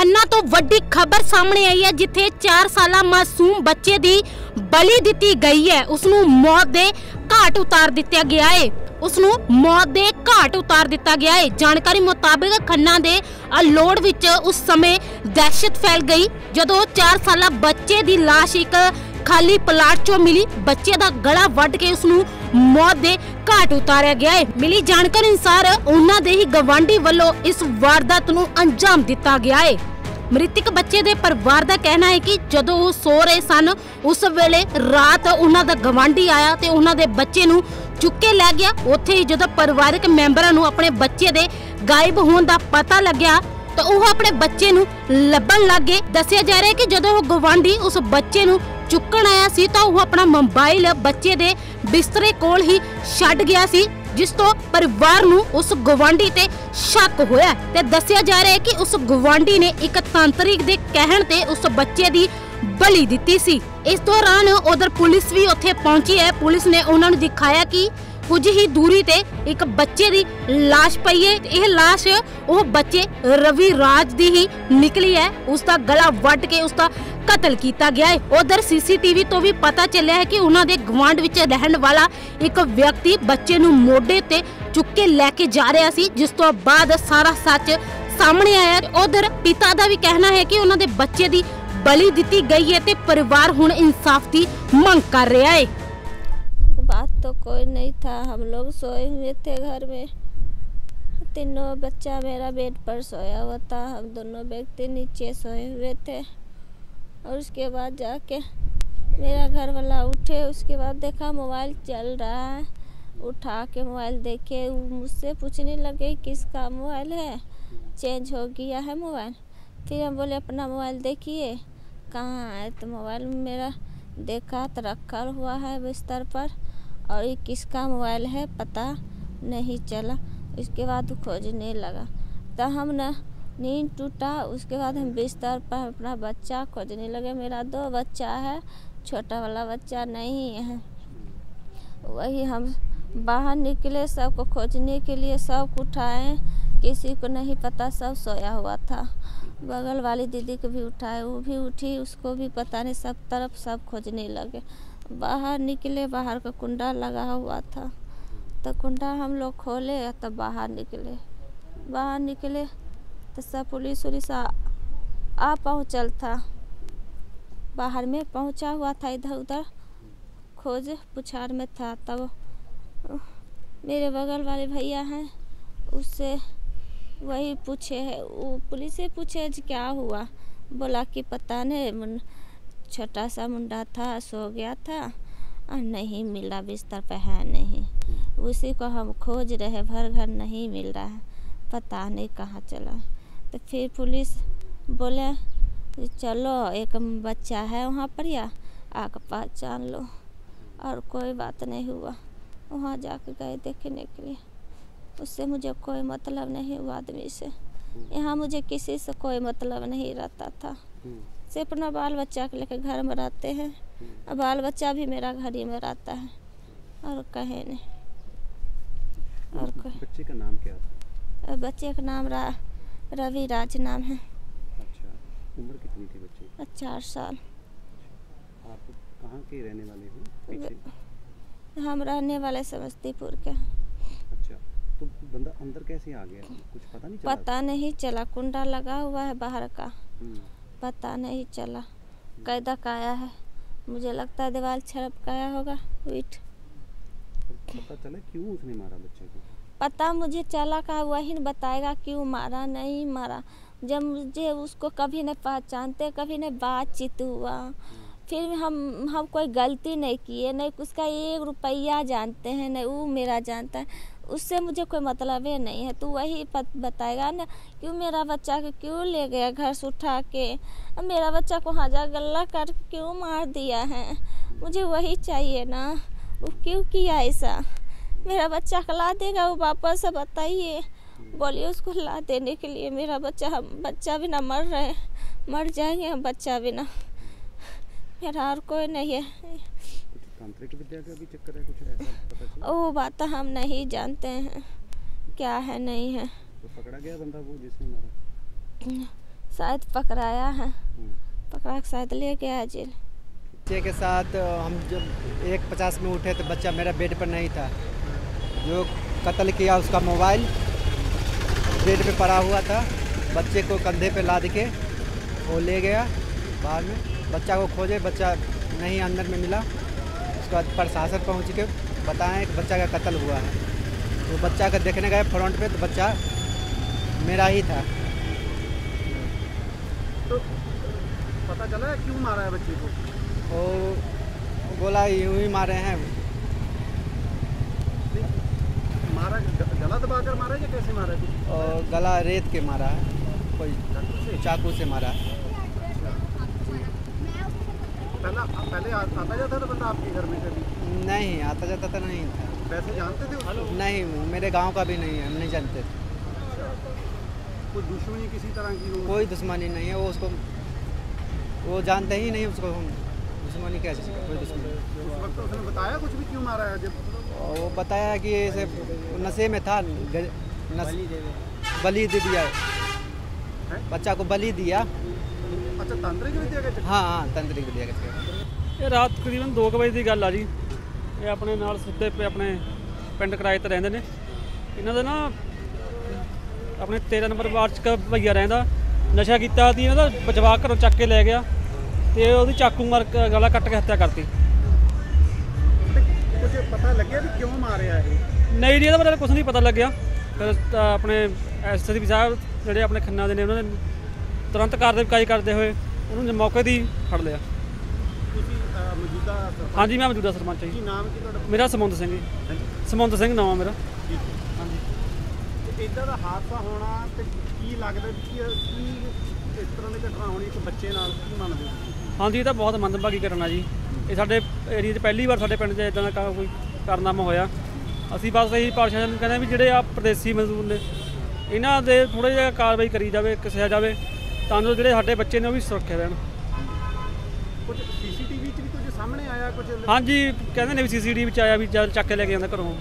ਖੰਨਾ ਤੋਂ ਵੱਡੀ ਖਬਰ ਸਾਹਮਣੇ ਆਈ ਹੈ ਜਿੱਥੇ 4 ਸਾਲਾ ਮਾਸੂਮ ਬੱਚੇ ਦੀ ਬਲੀ ਦਿੱਤੀ ਗਈ ਹੈ। ਉਸ ਨੂੰ ਮੌਤ ਦੇ ਘਾਟ ਉਤਾਰ ਦਿੱਤਾ ਗਿਆ ਹੈ। उसनू मौत दे घाट उतार दिता गया है। जानकारी मुताबिक खन्ना दे अलोड़ विच उस समय दहशत फैल गई जदों 4 साला बच्चे दी लाश एक खाली प्लाट चो मिली। बच्चे दा गला वड्ड के उसनू मौत दे घाट उतारिया गया है। मिली जानकारी अनुसार उन्हां दे ही गवांडी वल्लों इस वारदात नू अंजाम दिता गया है। मृतक बच्चे दे परिवार दा कहना है कि जदों ओह सो रहे सन उस वेले रात उन्हां दा गवांडी आया ते उन्हां दे बच्चे नू चुके लै गया। उत्थे ही जदों परिवारक मैंबरां नू अपने बच्चे दे गायब होण दा पता लग्या तो ओह अपने बच्चे नू लभण लग गए। दस्सिया जा रहा है कि जदों ओह गवांडी उस बच्चे नू चुकण आया सी तां ओह अपना मोबाइल बच्चे दे बिस्तरे कोल ही छड्ड गया सी, जिस तो परिवार नू उस गवांडी ते शक होया ते दस्सिया जा रहा है कि उस गवांडी ने एक तांत्रिक दे कहण ते उस बच्चे दी बली दिती सी। इस दौरान उधर पुलिस भी उत्थे पहुंची है। पुलिस ने उन्हां नू दिखाया कि कुछ ही दूरी ते एक बच्चे दी लाश पई है। यह लाश ओह बच्चे रविराज दी ही निकली है। उसका गला वट के उसका कतल किया गया है। उधर सीसीटीवी तो भी पता चलिया है कि उन्हां दे गवांड विच रहण वाला एक व्यक्ति बच्चे नू मोढे ते चुके लैके जा रहा सी, जिस तो बाद सारा सच सामने आया। उधर पिता दा भी कहना है कि उन्हां दे बच्चे दी बली दिती गई है ते परिवार हुण इंसाफ की मांग कर रहा है। बात तो कोई नहीं था, हम लोग सोए हुए थे घर में। तीनों बच्चा मेरा बेड पर सोया हुआ था, हम दोनों व्यक्ति नीचे सोए हुए थे। और उसके बाद जाके मेरा घर वाला उठे, उसके बाद देखा मोबाइल चल रहा है। उठा के मोबाइल देखे, मुझसे पूछने लगे किसका मोबाइल है, चेंज हो गया है मोबाइल। फिर हम बोले अपना मोबाइल देखिए कहाँ है, तो मोबाइल मेरा देखा तो रखा हुआ है बिस्तर पर और ये किसका मोबाइल है पता नहीं चला। उसके बाद खोजने लगा तो हम न नींद टूटा। उसके बाद हम बिस्तर पर अपना बच्चा खोजने लगे। मेरा 2 बच्चा है, छोटा वाला बच्चा नहीं है। वही हम बाहर निकले सबको खोजने के लिए, सब उठाए, किसी को नहीं पता, सब सोया हुआ था। बगल वाली दीदी को भी उठाए, वो भी उठी, उसको भी पता नहीं, सब तरफ सब खोजने लगे। बाहर निकले, बाहर का कुंडा लगा हुआ था तो कुंडा हम लोग खोले तो बाहर निकले। बाहर निकले तो सब पुलिस उलिस आ पहुँचल था, बाहर में पहुँचा हुआ था, इधर उधर खोज पुछार में था। तब मेरे बगल वाले भैया हैं, उससे वही पूछे है, वो पुलिस से पूछे क्या हुआ, बोला कि पता नहीं, छोटा सा मुंडा था, सो गया था और नहीं मिला, बिस्तर पर है नहीं। उसी को हम खोज रहे भर घर, नहीं मिल रहा है, पता नहीं कहाँ चला। तो फिर पुलिस बोले चलो एक बच्चा है वहाँ पर या आके पहचान लो, और कोई बात नहीं हुआ। वहाँ जाके गए देखने के लिए, उससे मुझे कोई मतलब नहीं हुआ, आदमी से यहाँ मुझे किसी से कोई मतलब नहीं रहता था। से अपना बाल बच्चा के लेकर घर में रहते हैं, और बाल बच्चा भी मेरा घर ही में रहता है और कहीं नहीं। और बच्चे का नाम क्या था? बच्चे का नाम रविराज नाम है। अच्छा, उम्र कितनी थी बच्चे की? 4 साल। आप कहाँ के रहने वाले हो? हम रहने वाले समस्तीपुर के। अच्छा, तो बंदा अंदर कैसे आ गया, कुछ पता नहीं चला? पता नहीं चला, कुंडा लगा हुआ है बाहर का, पता नहीं चला। कैदा काया है, मुझे लगता है दीवार छलपकाया होगा ईंट। पता चला क्यों उसने मारा बच्चे को? पता मुझे चला का वही बताएगा क्यों मारा नहीं मारा। जब मुझे उसको कभी नहीं पहचानते, कभी नहीं बातचीत हुआ, फिर हम कोई गलती नहीं किए, नहीं उसका 1 रुपया जानते हैं, नहीं वो मेरा जानता है, उससे मुझे कोई मतलब ही नहीं है। तो वही बताएगा ना क्यों मेरा बच्चा को क्यों ले गया घर से उठा के, मेरा बच्चा को हाजा गला कर क्यों मार दिया है, मुझे वही चाहिए ना, वो क्यों किया ऐसा। मेरा बच्चा ला देगा वो वापस, बताइए, बोलिए उसको ला देने के लिए। मेरा बच्चा, हम बच्चा बिना मर रहे, मर जाएंगे हम बच्चा बिना, मेरा और कोई नहीं है। तांत्रिक विद्या का भी चक्कर है कुछ ऐसा पता चला? वो बात हम नहीं जानते हैं क्या है नहीं है। तो पकड़ा गया बंदा वो जिसने मारा? शायद पकड़ाया है, पकड़ा के शायद ले गया जेल। बच्चे के साथ हम जब 1:50 में उठे तो बच्चा मेरा बेड पर नहीं था। जो कत्ल किया उसका मोबाइल बेड पे पड़ा हुआ था। बच्चे को कंधे पे लाद के वो ले गया बाहर में। बच्चा को खोजे, बच्चा नहीं अंदर में मिला। उसके बाद प्रशासन पहुँच के बताएँ कि बच्चा का कत्ल हुआ है। तो बच्चा का देखने गए फ्रंट पे, तो बच्चा मेरा ही था। तो पता चला क्यों मारा है बच्चे को? वो बोला यूं ही मारे हैं। मारा गला दबाकर मारा है या कैसे मारा है? और गला रेत के मारा है, कोई चाकू से मारा है। पहले आता जाता था बंदा आपके घर में कभी? नहीं, आता जाता तो नहीं था। पैसे जानते थे उसको? नहीं, मेरे गांव का भी नहीं है, हम नहीं जानते थे। कोई दुश्मनी किसी तरह की? कोई दुश्मनी नहीं है। वो उसको वो जानते ही नहीं उसको, हम दुश्मनी कैसे? कोई दुश्मनी उस वक्त उसने बताया कुछ भी क्यों मारा है? जब वो बताया कि ऐसे नशे में था, बलि दे दिया बच्चा को, बलि दिया। अच्छा, तंत्रिक विद्या कहते हैं? हाँ, तंत्रिक विद्या कहते हैं। ये रात करीबन 2 बजे की गल आ जी। ये अपने नाल सुते पे अपने पिंड किराए ते रहिंदे ने। इन्हां दा ना अपने 13 नंबर वार्ड च भैया रहिंदा, नशा कीता दी, इन्हां दा बचवा घरों चक के लै गया ते ओहदी चाकू मार के गला कट के हत्या करती। कुछ पता लग्या भी क्यों मारिया ये? नहीं जी, इहदा मतलब कुछ नहीं पता लग्या। फिर अपने एसएसपी साहब जिहड़े अपने खन्ना दे ने, उन्हां ने तुरंत कार्रवाई करते हुए उन्होंने मौके दी फड़ लिया। हाँ जी, मैं मौजूदा सरपंच जी। मेरा समौंद सिंह जी, समौंद सिंह नाम है मेरा। हाँ जी। इदां दा हादसा होना ते की लगदा कि इस तरह दी घटना होनी इक बच्चे नाल, की मनदे हो? हाँ जी, ये तो बहुत मंदभागी घटना जी। ये साडे एरिया 'च पहली बार साडे पिंड 'च इदां दा कोई कारनामा होया। असीं बस यही प्रशासन कहंदे भी जिहड़े आ परदेसी मजदूर ने, इन्हां दे थोड़े जिहा कार्रवाई करी जावे, कसिया जावे ਤਾਂ ਜੋ ਜਿਹੜੇ ਸਾਡੇ ਬੱਚੇ ਨੇ ਉਹ ਵੀ ਸੁਰੱਖਿਅਤ ਰਹਿਣ। ਕੁਝ ਸੀਸੀਟੀਵੀ 'ਚ ਵੀ ਕੁਝ ਸਾਹਮਣੇ ਆਇਆ? ਕੁਝ ਹਾਂਜੀ, ਕਹਿੰਦੇ ਨੇ ਵੀ ਸੀਸੀਟੀਵੀ 'ਚ ਆਇਆ ਵੀ ਚੱਕ ਕੇ ਲੈ ਕੇ ਜਾਂਦਾ ਘਰੋਂ।